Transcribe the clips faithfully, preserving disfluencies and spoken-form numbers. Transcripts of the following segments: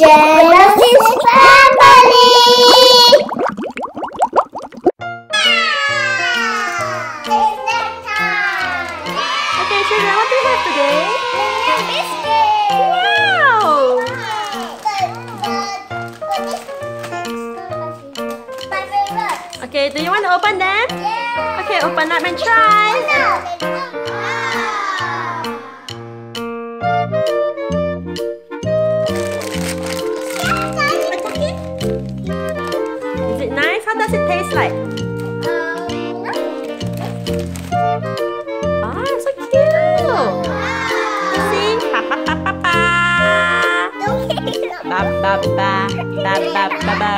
Genesis family! Okay, children, what do you have today? Banana biscuit! Wow! Wow. Okay, do you want to open them? Yeah! Okay, open up and try! Wow. Is it nice? How does it taste like? Ba ba ba ba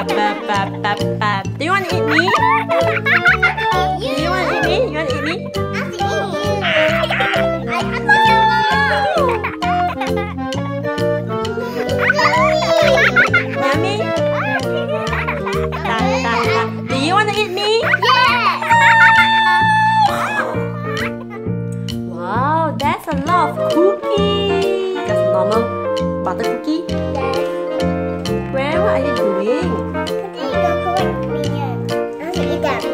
ba ba ba ba. Do you want to eat me? Do you want to eat me? You want to eat me? Yummy? Do you want to eat me? Yeah. Wow, that's a lot of cookies. That's normal butter cookie. What are you doing? I'm gonna eat them.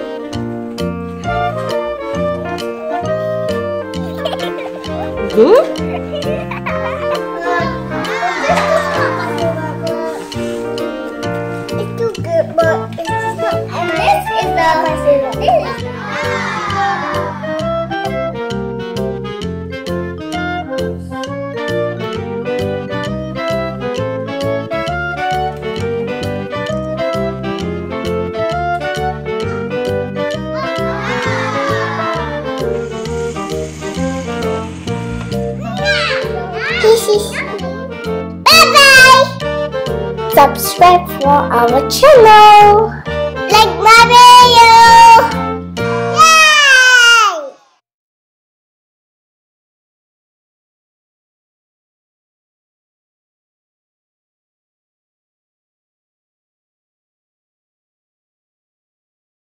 Good? It's too good, but it's not. And this is the concealer. This is bye-bye! Subscribe for our channel! Like my video!